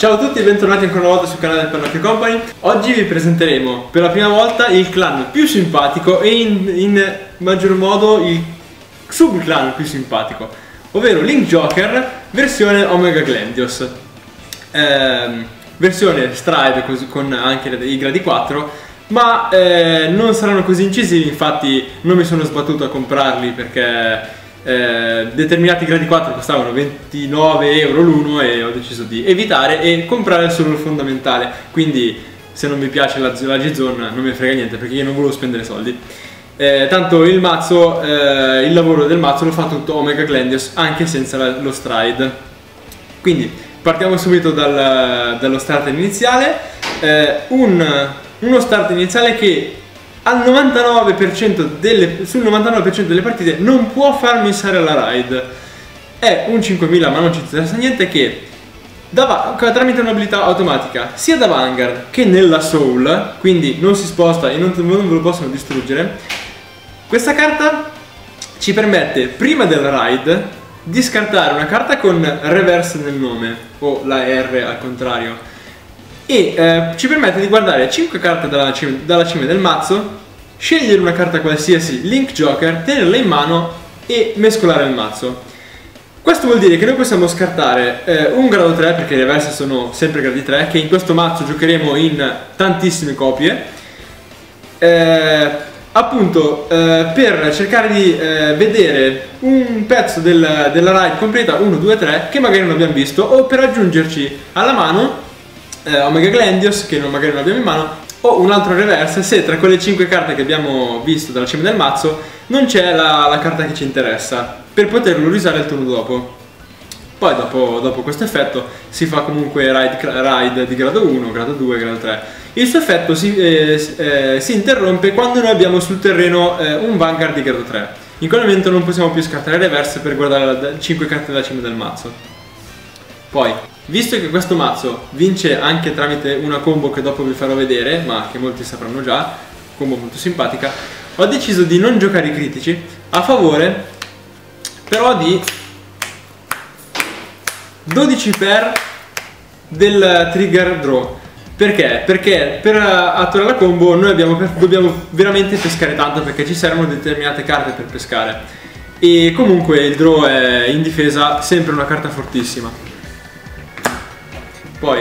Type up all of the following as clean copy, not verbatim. Ciao a tutti e bentornati ancora una volta sul canale del Pannocchia Company. Oggi vi presenteremo per la prima volta il clan più simpatico e in maggior modo il subclan più simpatico, ovvero Link Joker versione Omega Glendios, versione stride con anche i gradi 4, ma non saranno così incisivi. Infatti non mi sono sbattuto a comprarli perché determinati gradi 4 costavano 29 euro l'uno e ho deciso di evitare e comprare solo il fondamentale. Quindi se non mi piace la G-Zone non mi frega niente, perché io non volevo spendere soldi. Tanto il mazzo, il lavoro del mazzo lo fa tutto Omega Glendios anche senza lo stride. Quindi partiamo subito dallo starter iniziale. Uno starter iniziale che al 99% sul 99% delle partite non può far missare la raid. È un 5000, ma non ci interessa niente, che tramite un'abilità automatica sia da Vanguard che nella Soul, quindi non si sposta e non ve lo possono distruggere. Questa carta ci permette prima della raid di scartare una carta con reverse nel nome o la R al contrario, e ci permette di guardare 5 carte dalla cima del mazzo, scegliere una carta qualsiasi Link Joker, tenerla in mano e mescolare il mazzo. Questo vuol dire che noi possiamo scartare un grado 3, perché le reverse sono sempre gradi 3, che in questo mazzo giocheremo in tantissime copie, appunto per cercare di vedere un pezzo della raid completa 1, 2, 3 che magari non abbiamo visto, o per aggiungerci alla mano Omega Glendios che magari non abbiamo in mano, o un altro reverse se tra quelle 5 carte che abbiamo visto dalla cima del mazzo non c'è la carta che ci interessa, per poterlo usare il turno dopo. Poi dopo questo effetto si fa comunque raid di grado 1, grado 2, grado 3. Il suo effetto si interrompe quando noi abbiamo sul terreno un Vanguard di grado 3. In quel momento non possiamo più scartare reverse per guardare 5 carte dalla cima del mazzo. Poi, visto che questo mazzo vince anche tramite una combo che dopo vi farò vedere, ma che molti sapranno già, combo molto simpatica, ho deciso di non giocare i critici a favore però di 12x del trigger draw. Perché? Perché per attuare la combo noi dobbiamo veramente pescare tanto, perché ci servono determinate carte per pescare, e comunque il draw è in difesa sempre una carta fortissima. Poi,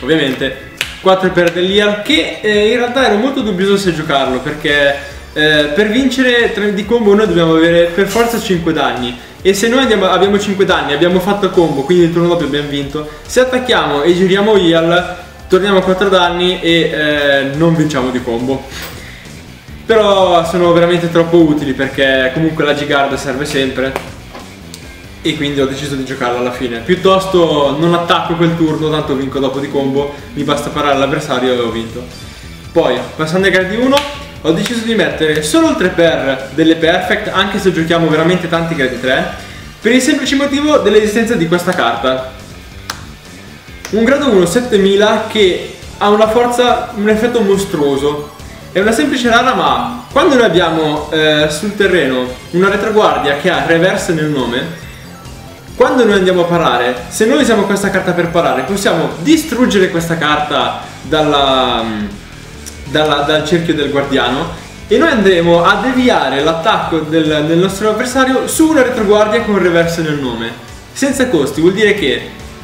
ovviamente, 4x dell'Ear, che in realtà ero molto dubbioso se giocarlo, perché per vincere 3 di combo noi dobbiamo avere per forza 5 danni, e se noi abbiamo 5 danni, abbiamo fatto combo, quindi il turno dopo abbiamo vinto. Se attacchiamo e giriamo Ear, torniamo a 4 danni e non vinciamo di combo. Però sono veramente troppo utili, perché comunque la G-Guard serve sempre, e quindi ho deciso di giocarlo alla fine. Piuttosto non attacco quel turno, tanto vinco dopo di combo, mi basta parare l'avversario e ho vinto. Poi, passando ai gradi 1, ho deciso di mettere solo il 3x delle perfect, anche se giochiamo veramente tanti gradi 3, per il semplice motivo dell'esistenza di questa carta. Un grado 1 7000 che ha una forza, un effetto mostruoso. È una semplice rara, ma quando noi abbiamo sul terreno una retroguardia che ha reverse nel nome, quando noi andiamo a parare, se noi usiamo questa carta per parare, possiamo distruggere questa carta dal cerchio del guardiano, e noi andremo a deviare l'attacco del nostro avversario su una retroguardia con reverse nel nome. Senza costi, vuol dire che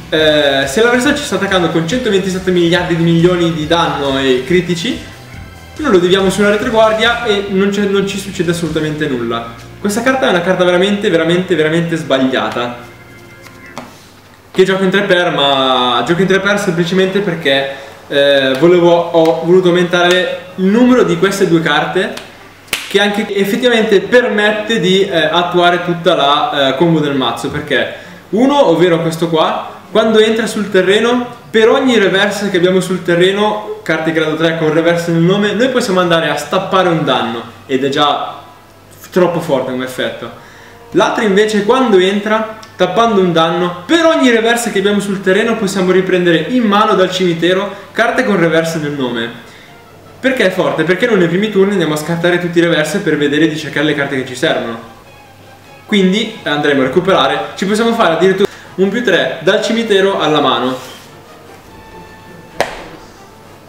se l'avversario ci sta attaccando con 127 miliardi di milioni di danno e critici, noi lo deviamo su una retroguardia e non ci succede assolutamente nulla. Questa carta è una carta veramente, veramente, veramente sbagliata, che gioco in 3x, ma gioco in 3x semplicemente perché ho voluto aumentare il numero di queste due carte, che anche effettivamente permette di attuare tutta la combo del mazzo, perché uno, ovvero questo qua, quando entra sul terreno, per ogni reverse che abbiamo sul terreno, carte grado 3 con reverse nel nome, noi possiamo andare a stappare un danno, ed è già troppo forte come effetto. L'altro invece, quando entra tappando un danno, per ogni reverse che abbiamo sul terreno possiamo riprendere in mano dal cimitero carte con reverse nel nome. Perché è forte? Perché noi nei primi turni andiamo a scartare tutti i reverse per vedere di cercare le carte che ci servono. Quindi andremo a recuperare, ci possiamo fare addirittura un +3 dal cimitero alla mano.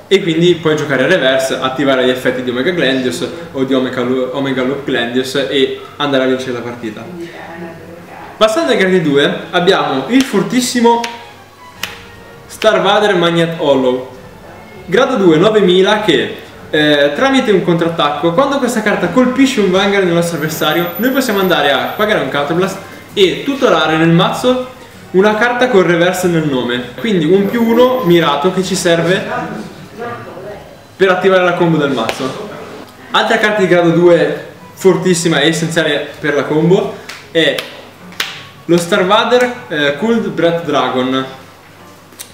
e quindi puoi giocare a reverse, attivare gli effetti di Omega Glendios o di Omega Loop Glendios e andare a vincere la partita. Passando ai gradi 2 abbiamo il fortissimo Starvader Magnet Hollow, grado 2 9000, che tramite un contrattacco, quando questa carta colpisce un Vanguard del nostro avversario, noi possiamo andare a pagare un Counter Blast e tutelare nel mazzo una carta con reverse nel nome, quindi un più 1 mirato che ci serve per attivare la combo del mazzo. Altra carta di grado 2 fortissima e essenziale per la combo è lo Starvader Cold Breath Dragon.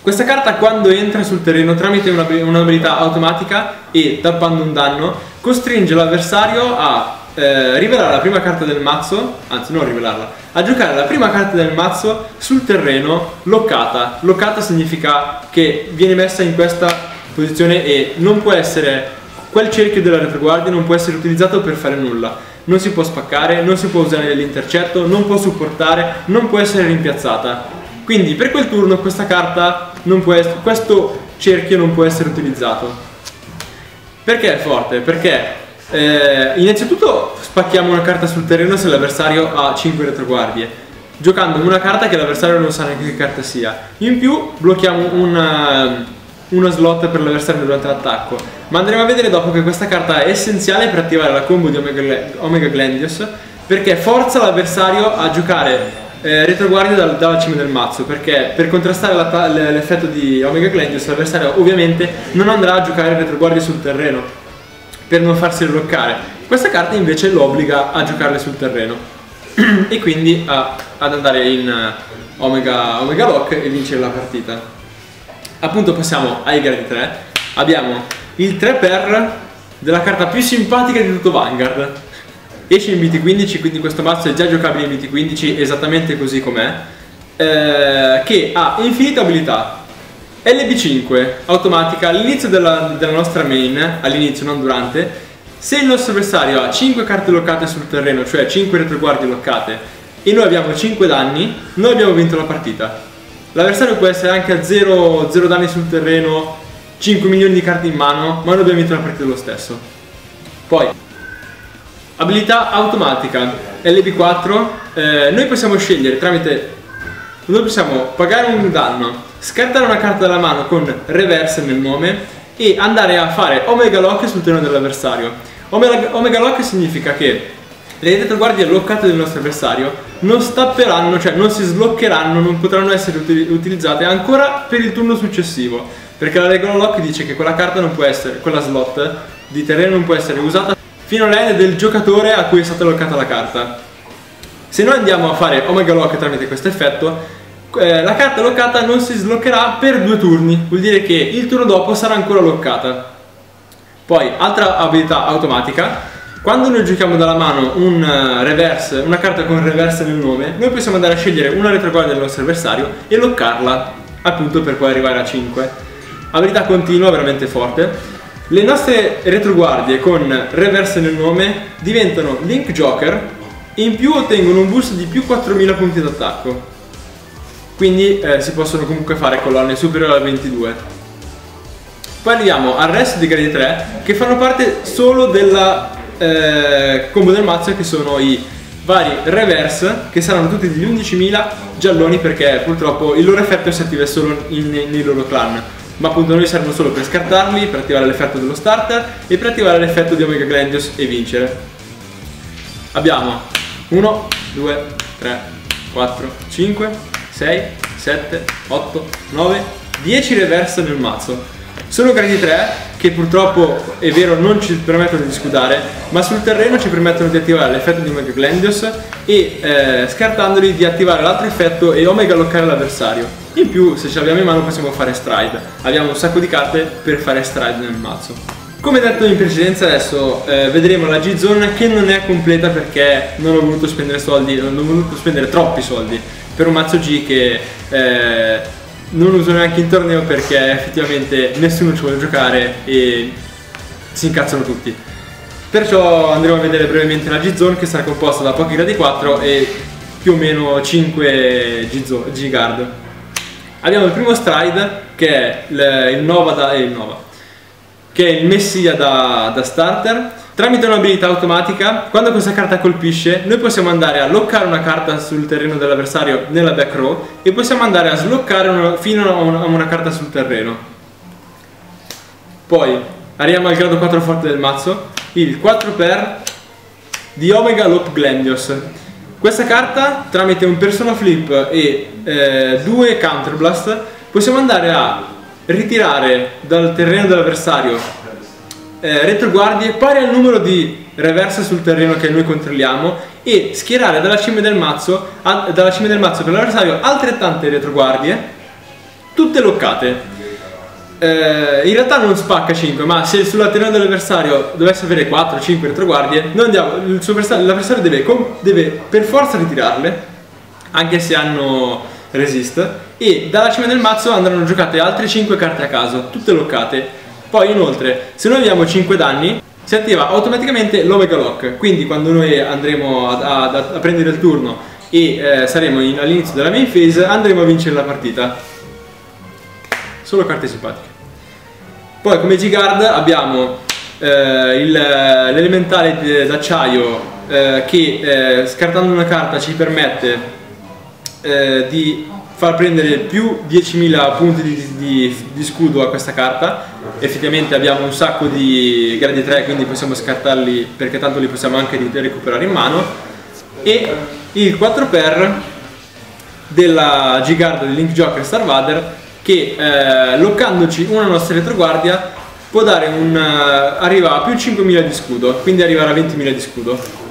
Questa carta, quando entra sul terreno tramite un'abilità automatica e tappando un danno, costringe l'avversario a rivelare la prima carta del mazzo, anzi non rivelarla, a giocare la prima carta del mazzo sul terreno loccata. Loccata significa che viene messa in questa posizione e non può essere, quel cerchio della retroguardia non può essere utilizzato per fare nulla, non si può spaccare, non si può usare l'intercetto, non può supportare, non può essere rimpiazzata. Quindi per quel turno questa carta non può essere, questo cerchio non può essere utilizzato. Perché è forte? Perché innanzitutto spacchiamo una carta sul terreno se l'avversario ha 5 retroguardie, giocando una carta che l'avversario non sa neanche che carta sia. In più blocchiamo uno slot per l'avversario durante l'attacco, ma andremo a vedere dopo che questa carta è essenziale per attivare la combo di Omega Glendios, perché forza l'avversario a giocare retroguardia dalla cima del mazzo, perché per contrastare l'effetto di Omega Glendios l'avversario ovviamente non andrà a giocare retroguardie sul terreno per non farsi bloccare. Questa carta invece lo obbliga a giocarle sul terreno e quindi ad andare in Omega Lock e vincere la partita. Appunto, passiamo ai gradi 3. Abbiamo il 3x della carta più simpatica di tutto Vanguard. Esce in BT15, quindi questo mazzo è già giocabile in BT15 esattamente così com'è, che ha infinite abilità. LB5, automatica all'inizio della nostra main, all'inizio non durante. Se il nostro avversario ha 5 carte loccate sul terreno, cioè 5 retroguardie loccate, e noi abbiamo 5 danni, noi abbiamo vinto la partita. L'avversario può essere anche a 0 danni sul terreno, 5 milioni di carte in mano, ma noi abbiamo vinto la partita lo stesso. Poi, abilità automatica, LB4, noi possiamo scegliere tramite... Noi possiamo pagare un danno, scartare una carta dalla mano con reverse nel nome e andare a fare Omega Lock sul terreno dell'avversario. Omega Lock significa che le retroguardie bloccate del nostro avversario non stapperanno, cioè non si sbloccheranno, non potranno essere utilizzate ancora per il turno successivo, perché la regola lock dice che quella carta non può essere, quella slot di terreno non può essere usata fino all'end del giocatore a cui è stata loccata la carta. Se noi andiamo a fare Omega Lock tramite questo effetto, la carta loccata non si sbloccherà per 2 turni, vuol dire che il turno dopo sarà ancora loccata. Poi, altra abilità automatica. Quando noi giochiamo dalla mano una carta con reverse nel nome, noi possiamo andare a scegliere una retroguardia del nostro avversario e loccarla, appunto per poi arrivare a 5. Abilità continua, veramente forte. Le nostre retroguardie con reverse nel nome diventano Link Joker e in più ottengono un boost di più 4000 punti d'attacco. Quindi si possono comunque fare colonne superiori a 22. Poi arriviamo al resto dei gradi 3, che fanno parte solo della... combo del mazzo, che sono i vari reverse, che saranno tutti degli 11.000 gialloni, perché purtroppo il loro effetto si attiva solo nei loro clan, ma appunto noi servono solo per scartarli, per attivare l'effetto dello starter e per attivare l'effetto di Omega Glendios e vincere. Abbiamo 1, 2, 3, 4, 5, 6, 7, 8, 9, 10 reverse nel mazzo. Sono gradi 3 che purtroppo, è vero, non ci permettono di scudare, ma sul terreno ci permettono di attivare l'effetto di Omega Glendios e scartandoli di attivare l'altro effetto e Omega Lockare l'avversario. In più, se ce l'abbiamo in mano possiamo fare stride, abbiamo un sacco di carte per fare stride nel mazzo. Come detto in precedenza, adesso vedremo la G-Zone, che non è completa perché non ho voluto spendere soldi, non ho voluto spendere troppi soldi per un mazzo G che... non uso neanche in torneo, perché effettivamente nessuno ci vuole giocare e si incazzano tutti. Perciò andremo a vedere brevemente la G-Zone, che sarà composta da pochi gradi 4 e più o meno 5 G-Guard. Abbiamo il primo stride, che è il Nova che è il messia da starter. Tramite un'abilità automatica, quando questa carta colpisce, noi possiamo andare a loccare una carta sul terreno dell'avversario nella back row e possiamo andare a sloccare fino a una carta sul terreno. Poi arriviamo al grado 4 forte del mazzo, il 4x di Omega Loop Glendios. Questa carta, tramite un Persona flip e due Counter Blast, possiamo andare a ritirare dal terreno dell'avversario retroguardie pari al numero di reverse sul terreno che noi controlliamo e schierare dalla cima del mazzo, per l'avversario altrettante retroguardie, tutte loccate. In realtà non spacca 5, ma se sul terreno dell'avversario dovesse avere 4-5 retroguardie, l'avversario deve per forza ritirarle, anche se hanno resist, e dalla cima del mazzo andranno giocate altre 5 carte a caso, tutte loccate. Poi inoltre, se noi abbiamo 5 danni, si attiva automaticamente l'Omega Lock, quindi quando noi andremo a prendere il turno e saremo all'inizio della main phase, andremo a vincere la partita. Solo carte simpatiche. Poi come G-Guard abbiamo l'elementale d'acciaio che scartando una carta ci permette di far prendere più 10.000 punti di scudo a questa carta. Effettivamente abbiamo un sacco di gradi 3, quindi possiamo scartarli perché tanto li possiamo anche recuperare in mano. E il 4x della G-Guard del Link Joker Starvader che loccandoci una nostra retroguardia può dare arriva a più 5.000 di scudo, quindi arriverà a 20.000 di scudo.